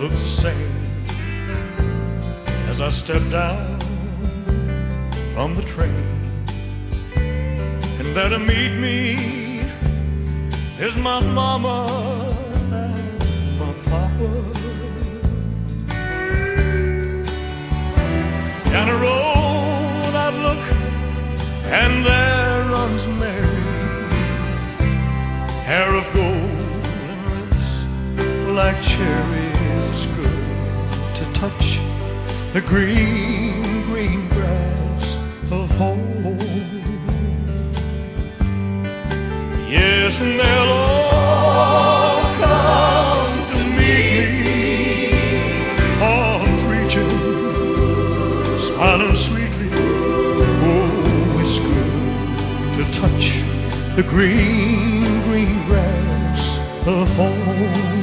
looks the same as I step down from the train. And there to meet me is my mama and my papa. Down the road I look, and there runs Mary, hair of gold and lips like cherries. It's good to touch the green, green grass of home. Yes, and they'll all come to me, arms reaching, smiling sweetly. Oh, it's good to touch the green, green grass of home.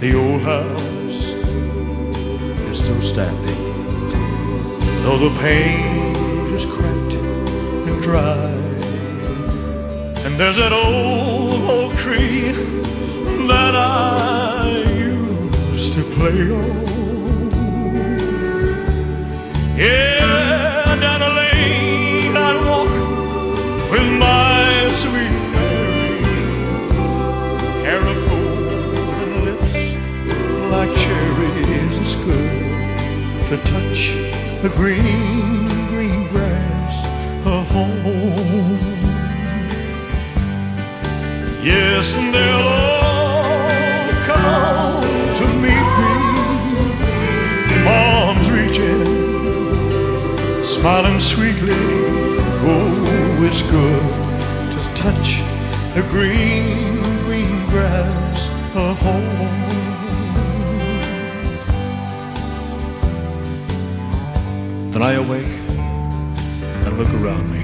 The old house is still standing, though the paint is cracked and dry. And there's that old oak tree that I used to play on. Yeah, down the lane I walk with my sweet Mary, hair of gold and lips like cherries. It's good to touch the green, green grass of home. Yes, and they'll all come to meet me, arms reaching, smiling sweetly. Oh, it's good to touch the green, green grass of home. Then I awake and look around me.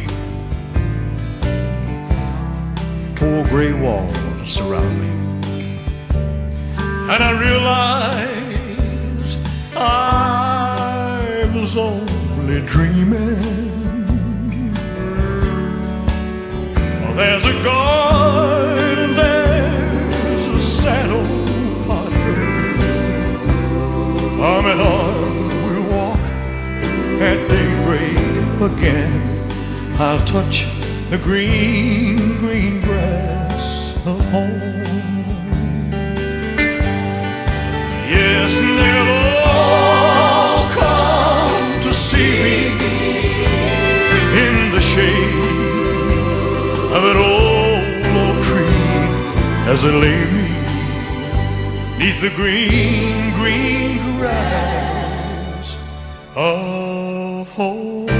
Four gray walls surround me, and I realize I was only dreaming. Well, there's a garden, there's a sad old pot. Arm in arm we'll walk at daybreak again. I'll touch the green, green grass of home. Yes, and they'll all come to see me in the shade of an old tree as they lay me 'neath the green, green grass of home.